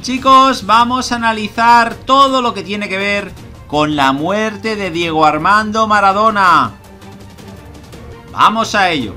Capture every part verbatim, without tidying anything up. Chicos, vamos a analizar todo lo que tiene que ver con la muerte de Diego Armando Maradona. ¡Vamos a ello!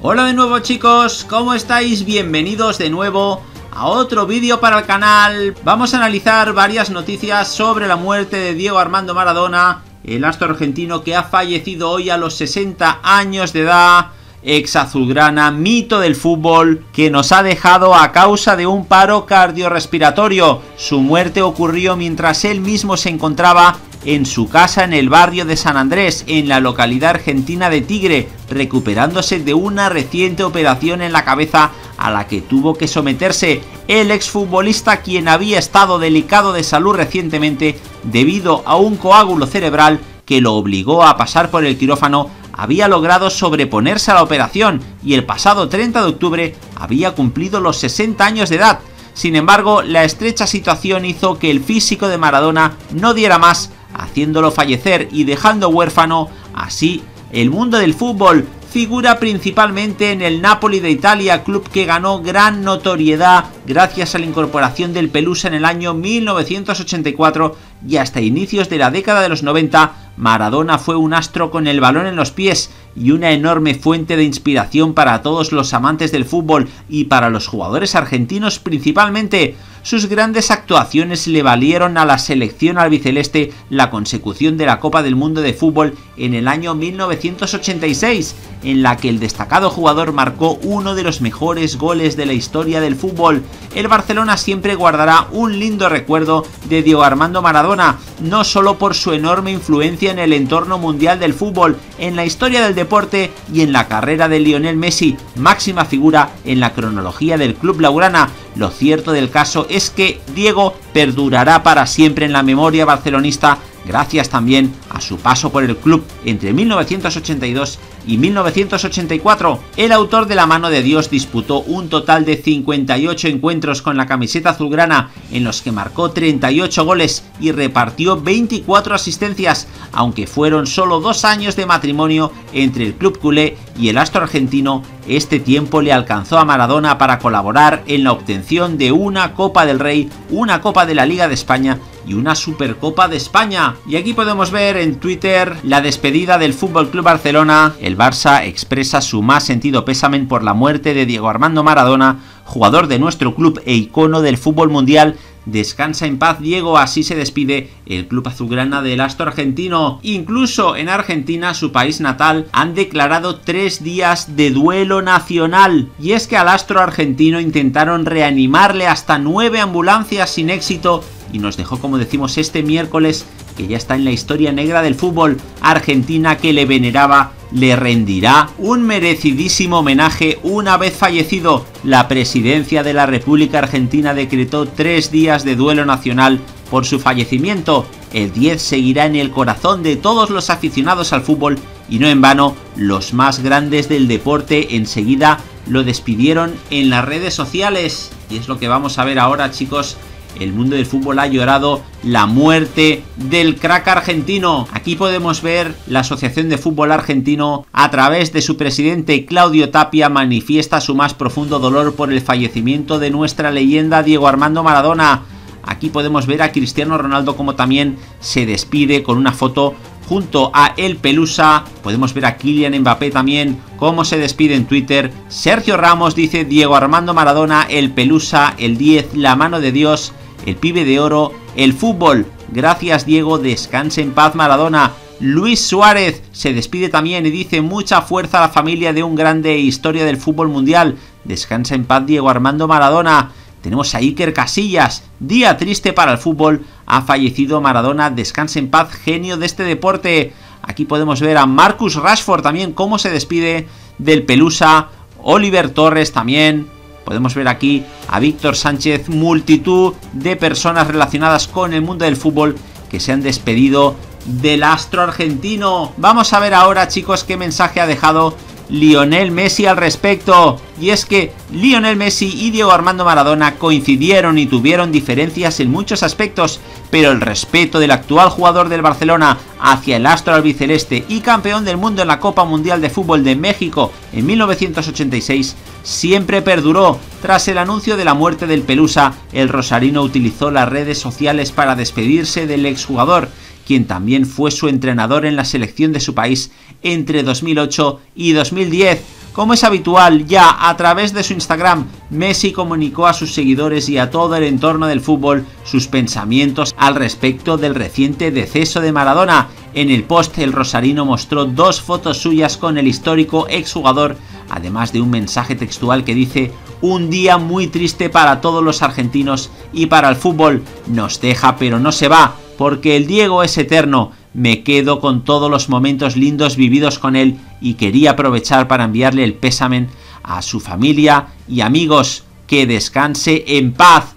Hola de nuevo, chicos, ¿cómo estáis? Bienvenidos de nuevo a otro vídeo para el canal. Vamos a analizar varias noticias sobre la muerte de Diego Armando Maradona, el astro argentino que ha fallecido hoy a los sesenta años de edad, ex azulgrana, mito del fútbol, que nos ha dejado a causa de un paro cardiorrespiratorio. Su muerte ocurrió mientras él mismo se encontraba en su casa en el barrio de San Andrés, en la localidad argentina de Tigre, recuperándose de una reciente operación en la cabeza a la que tuvo que someterse. El exfutbolista, quien había estado delicado de salud recientemente debido a un coágulo cerebral que lo obligó a pasar por el quirófano, había logrado sobreponerse a la operación y el pasado treinta de octubre había cumplido los sesenta años de edad. Sin embargo, la estrecha situación hizo que el físico de Maradona no diera más, haciéndolo fallecer y dejando huérfano así el mundo del fútbol. Figura principalmente en el Napoli de Italia, club que ganó gran notoriedad gracias a la incorporación del Pelusa en el año mil novecientos ochenta y cuatro, y hasta inicios de la década de los noventa, Maradona fue un astro con el balón en los pies y una enorme fuente de inspiración para todos los amantes del fútbol y para los jugadores argentinos principalmente. Sus grandes actuaciones le valieron a la selección albiceleste la consecución de la Copa del Mundo de Fútbol en el año mil novecientos ochenta y seis, en la que el destacado jugador marcó uno de los mejores goles de la historia del fútbol. El Barcelona siempre guardará un lindo recuerdo de Diego Armando Maradona, no solo por su enorme influencia en el entorno mundial del fútbol, en la historia del deporte y en la carrera de Lionel Messi, máxima figura en la cronología del club blaugrana. Lo cierto del caso es que Diego perdurará para siempre en la memoria barcelonista gracias también a su paso por el club entre mil novecientos ochenta y dos y mil novecientos ochenta y cuatro. El autor de La Mano de Dios disputó un total de cincuenta y ocho encuentros con la camiseta azulgrana, en los que marcó treinta y ocho goles y repartió veinticuatro asistencias, aunque fueron solo dos años de matrimonio entre el club culé y el astro argentino. Este tiempo le alcanzó a Maradona para colaborar en la obtención de una Copa del Rey, una Copa de la Liga de España y una Supercopa de España. Y aquí podemos ver en Twitter la despedida del F C Barcelona. El Barça expresa su más sentido pésame por la muerte de Diego Armando Maradona, jugador de nuestro club e icono del fútbol mundial. Descansa en paz, Diego. Así se despide el club azulgrana del astro argentino. Incluso en Argentina, su país natal, han declarado tres días de duelo nacional. Y es que al astro argentino intentaron reanimarle hasta nueve ambulancias sin éxito, y nos dejó, como decimos, este miércoles, que ya está en la historia negra del fútbol. Argentina, que le veneraba, le rendirá un merecidísimo homenaje una vez fallecido. La presidencia de la República Argentina decretó tres días de duelo nacional por su fallecimiento. El diez seguirá en el corazón de todos los aficionados al fútbol, y no en vano, los más grandes del deporte enseguida lo despidieron en las redes sociales. Y es lo que vamos a ver ahora, chicos. El mundo del fútbol ha llorado la muerte del crack argentino. Aquí podemos ver la Asociación de Fútbol Argentino, a través de su presidente Claudio Tapia, manifiesta su más profundo dolor por el fallecimiento de nuestra leyenda Diego Armando Maradona. Aquí podemos ver a Cristiano Ronaldo, como también se despide con una foto junto a el Pelusa. Podemos ver a Kylian Mbappé también cómo se despide en Twitter. Sergio Ramos dice: Diego Armando Maradona, el Pelusa, el diez, La Mano de Dios, el pibe de oro, el fútbol. Gracias, Diego, descanse en paz, Maradona. Luis Suárez se despide también y dice: mucha fuerza a la familia de un grande e historia del fútbol mundial. Descansa en paz, Diego Armando Maradona. Tenemos a Iker Casillas: día triste para el fútbol, ha fallecido Maradona, descanse en paz, genio de este deporte. Aquí podemos ver a Marcus Rashford también cómo se despide del Pelusa. Oliver Torres también. Podemos ver aquí a Víctor Sánchez, multitud de personas relacionadas con el mundo del fútbol que se han despedido del astro argentino. Vamos a ver ahora, chicos, qué mensaje ha dejado Lionel Messi al respecto. Y es que Lionel Messi y Diego Armando Maradona coincidieron y tuvieron diferencias en muchos aspectos, pero el respeto del actual jugador del Barcelona hacia el astro albiceleste y campeón del mundo en la Copa Mundial de Fútbol de México en mil novecientos ochenta y seis siempre perduró. Tras el anuncio de la muerte del Pelusa, el rosarino utilizó las redes sociales para despedirse del exjugador, quien también fue su entrenador en la selección de su país entre dos mil ocho y dos mil diez. Como es habitual ya, a través de su Instagram, Messi comunicó a sus seguidores y a todo el entorno del fútbol sus pensamientos al respecto del reciente deceso de Maradona. En el post, el rosarino mostró dos fotos suyas con el histórico exjugador, además de un mensaje textual que dice: un día muy triste para todos los argentinos y para el fútbol. Nos deja pero no se va, porque el Diego es eterno. Me quedo con todos los momentos lindos vividos con él y quería aprovechar para enviarle el pésame a su familia y amigos. Que descanse en paz.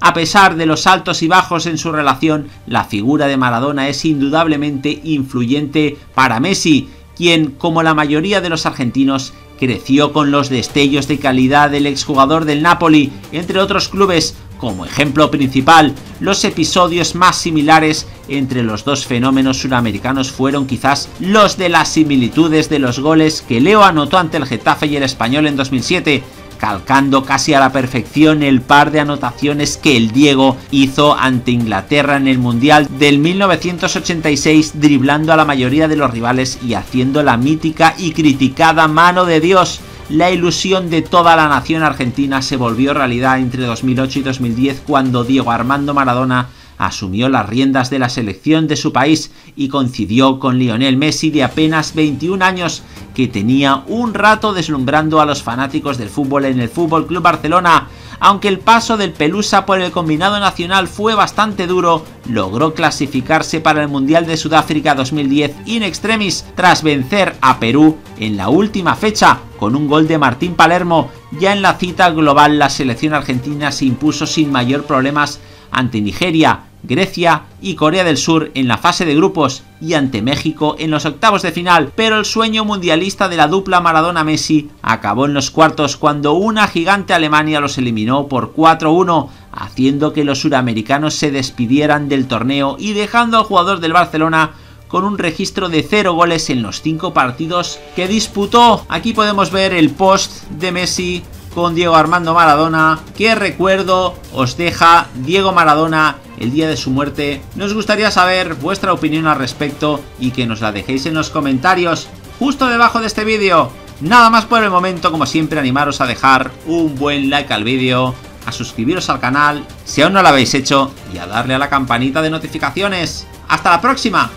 A pesar de los altos y bajos en su relación, la figura de Maradona es indudablemente influyente para Messi, quien, como la mayoría de los argentinos, creció con los destellos de calidad del exjugador del Napoli, entre otros clubes. Como ejemplo principal, los episodios más similares entre los dos fenómenos suramericanos fueron quizás los de las similitudes de los goles que Leo anotó ante el Getafe y el Español en dos mil siete, calcando casi a la perfección el par de anotaciones que el Diego hizo ante Inglaterra en el Mundial del mil novecientos ochenta y seis, driblando a la mayoría de los rivales y haciendo la mítica y criticada mano de Dios. La ilusión de toda la nación argentina se volvió realidad entre dos mil ocho y dos mil diez, cuando Diego Armando Maradona asumió las riendas de la selección de su país y coincidió con Lionel Messi, de apenas veintiún años, que tenía un rato deslumbrando a los fanáticos del fútbol en el Fútbol Club Barcelona. Aunque el paso del Pelusa por el combinado nacional fue bastante duro, logró clasificarse para el Mundial de Sudáfrica dos mil diez in extremis, tras vencer a Perú en la última fecha con un gol de Martín Palermo. Ya en la cita global, la selección argentina se impuso sin mayor problemas ante Nigeria, Grecia y Corea del Sur en la fase de grupos y ante México en los octavos de final, pero el sueño mundialista de la dupla Maradona-Messi acabó en los cuartos, cuando una gigante Alemania los eliminó por cuatro uno, haciendo que los suramericanos se despidieran del torneo y dejando al jugador del Barcelona con un registro de cero goles en los cinco partidos que disputó. Aquí podemos ver el post de Messi con Diego Armando Maradona. ¿Qué recuerdo os deja Diego Maradona el día de su muerte? Nos gustaría saber vuestra opinión al respecto y que nos la dejéis en los comentarios justo debajo de este vídeo. Nada más por el momento. Como siempre, animaros a dejar un buen like al vídeo, a suscribiros al canal si aún no lo habéis hecho y a darle a la campanita de notificaciones. ¡Hasta la próxima!